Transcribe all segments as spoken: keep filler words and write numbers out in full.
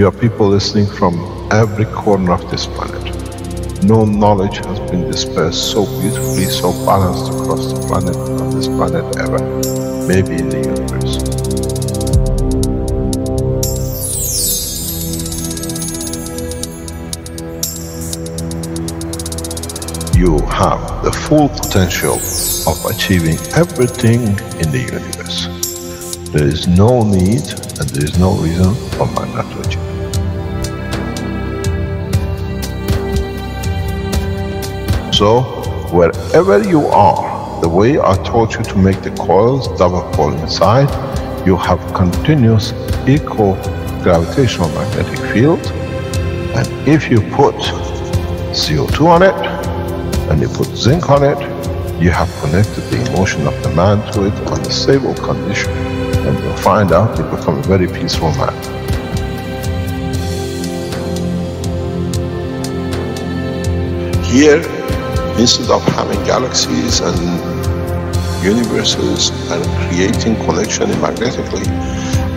You have people listening from every corner of this planet. No knowledge has been dispersed so beautifully, so balanced across the planet, on this planet ever, maybe in the universe. You have the full potential of achieving everything in the universe. There is no need and there is no reason for man not to achieve. So, wherever you are, the way I taught you to make the coils double pole inside, you have continuous equal gravitational magnetic field, and if you put C O two on it, and you put zinc on it, you have connected the emotion of the man to it on a stable condition, and you'll find out you become a very peaceful man. Here, instead of having galaxies and universes and creating connection magnetically,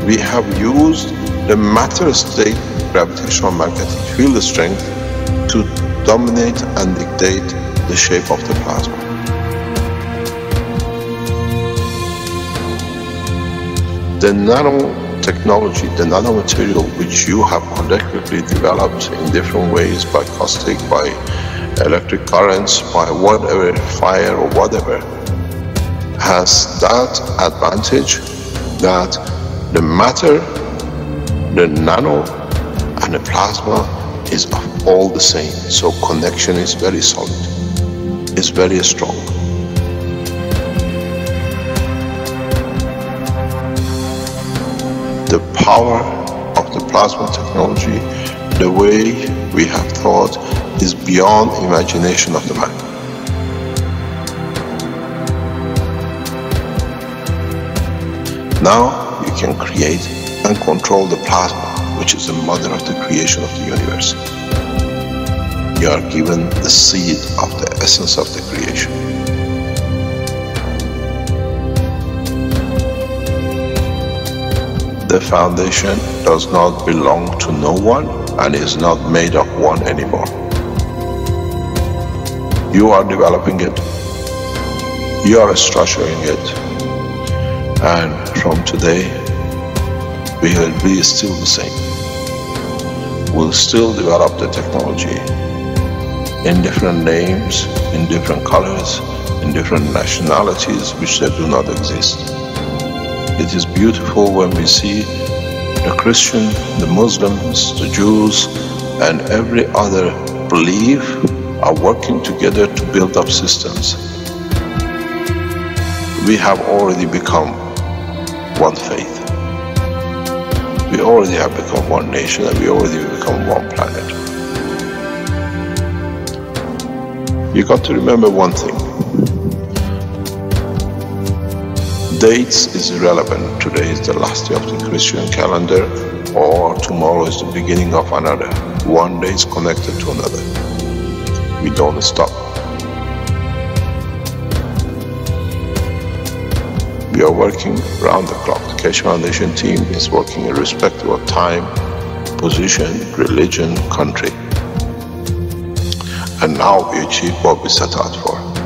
we have used the matter state gravitational magnetic field strength to dominate and dictate the shape of the plasma. The nanotechnology, the nanomaterial which you have collectively developed in different ways by caustic, by electric currents, by whatever, fire or whatever, has that advantage that the matter, the nano and the plasma is of all the same, so connection is very solid, is very strong. The power of the plasma technology, the way we have thought, is beyond imagination of the man. Now you can create and control the plasma, which is the mother of the creation of the universe. You are given the seed of the essence of the creation. The foundation does not belong to no one and is not made of one anymore. You are developing it, you are structuring it, and from today we will be still the same. We'll still develop the technology in different names, in different colors, in different nationalities which they do not exist. It is beautiful when we see the Christian, the Muslims, the Jews and every other belief are working together to build up systems. We have already become one faith. We already have become one nation and we already have become one planet. You got to remember one thing. Dates is irrelevant. Today is the last day of the Christian calendar, or tomorrow is the beginning of another. One day is connected to another. We don't stop. We are working round the clock. The Keshe Foundation team is working irrespective of time, position, religion, country. And now we achieve what we set out for.